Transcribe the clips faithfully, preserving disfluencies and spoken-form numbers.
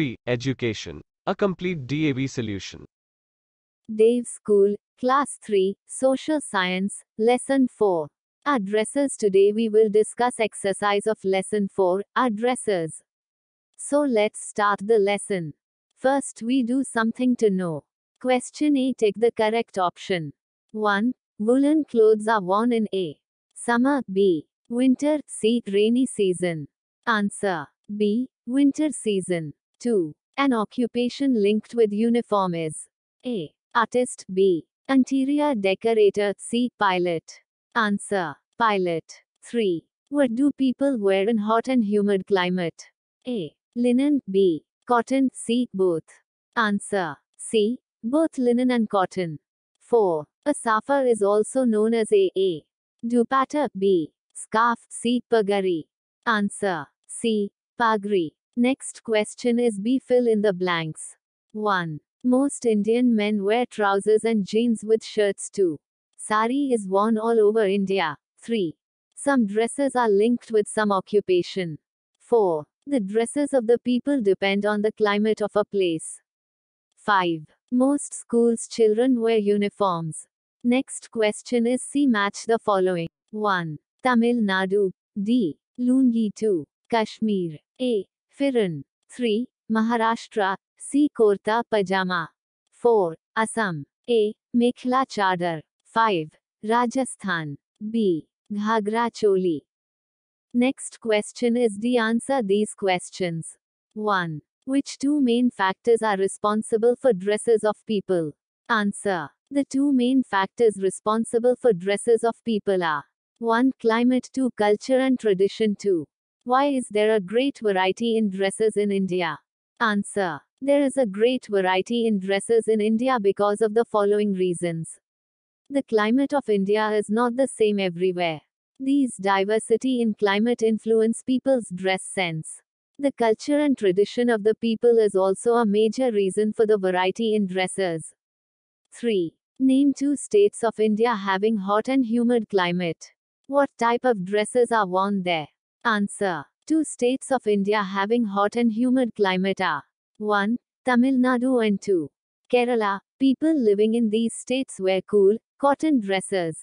Free education, a complete D A V solution. Dave School, Class three, Social Science, Lesson four. Addresses. Today we will discuss exercise of Lesson four, Addresses. So let's start the lesson. First we do something to know. Question A. Take the correct option. one. Woolen clothes are worn in A. Summer. B. Winter. C. Rainy season. Answer. B. Winter season. two. An occupation linked with uniform is. A. Artist. B. Interior decorator. C. Pilot. Answer. Pilot. three. What do people wear in hot and humid climate? A. Linen. B. Cotton. C. Both. Answer. C. Both linen and cotton. four. A safar is also known as a. A. Dupatta. B. Scarf. C. Pagri. Answer. C. Pagri. Next question is B. Fill in the blanks. one. Most Indian men wear trousers and jeans with shirts too. Sari is worn all over India. three. Some dresses are linked with some occupation. four. The dresses of the people depend on the climate of a place. five. Most schools' children wear uniforms. Next question is C. Match the following. one. Tamil Nadu. D. Lungi. two. Kashmir. A. Phirin. three. Maharashtra. C. Kurta Pajama. four. Assam. A. Mekhla Chadar. five. Rajasthan. B. Ghagra Choli. Next question is D. Answer these questions. one. Which two main factors are responsible for dresses of people? Answer. The two main factors responsible for dresses of people are. one. Climate. two. Culture and tradition. two. Why is there a great variety in dresses in India? Answer. There is a great variety in dresses in India because of the following reasons. The climate of India is not the same everywhere. These diversity in climate influence people's dress sense. The culture and tradition of the people is also a major reason for the variety in dresses. three. Name two states of India having hot and humid climate. What type of dresses are worn there? Answer. Two states of India having hot and humid climate are. one. Tamil Nadu and two. Kerala. People living in these states wear cool, cotton dresses.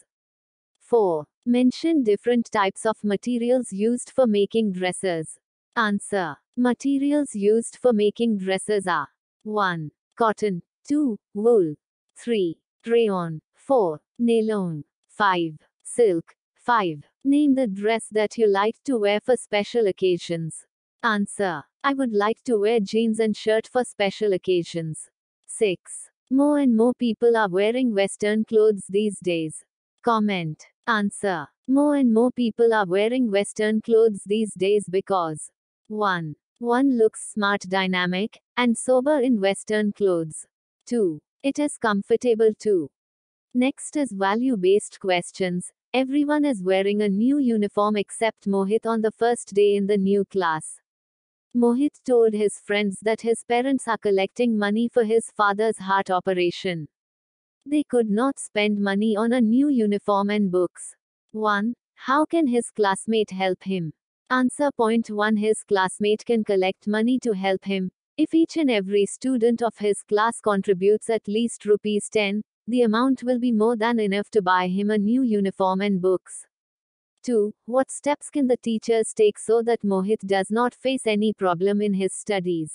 four. Mention different types of materials used for making dresses. Answer. Materials used for making dresses are. one. Cotton. two. Wool. three. Rayon. four. Nylon. five. Silk. five. Name the dress that you like to wear for special occasions. Answer. I would like to wear jeans and shirt for special occasions. six. More and more people are wearing Western clothes these days. Comment. Answer. More and more people are wearing Western clothes these days because. one. One looks smart, dynamic, and sober in Western clothes. two. It is comfortable too. Next is value-based questions. Everyone is wearing a new uniform except Mohit on the first day in the new class. Mohit told his friends that his parents are collecting money for his father's heart operation. They could not spend money on a new uniform and books. one. How can his classmate help him? Answer. Point one. His classmate can collect money to help him. If each and every student of his class contributes at least rupees ten, the amount will be more than enough to buy him a new uniform and books. two. What steps can the teachers take so that Mohit does not face any problem in his studies?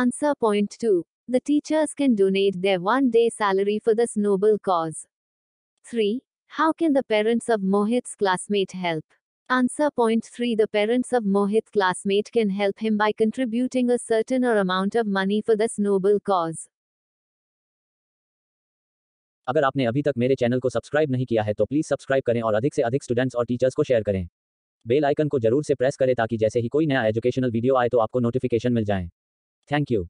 Answer. Point two. The teachers can donate their one-day salary for this noble cause. three. How can the parents of Mohit's classmate help? Answer. Point three. The parents of Mohit's classmate can help him by contributing a certain or amount of money for this noble cause. अगर आपने अभी तक मेरे channel को subscribe नहीं किया है तो प्लीज सब्सक्राइब करें और अधिक से अधिक स्टूडेंट्स और टीचर्स को शेयर करें। बेल आइकन को जरूर से प्रेस करें ताकि जैसे ही कोई नया एजुकेशनल वीडियो आए तो आपको नोटिफिकेशन मिल जाए। Thank you.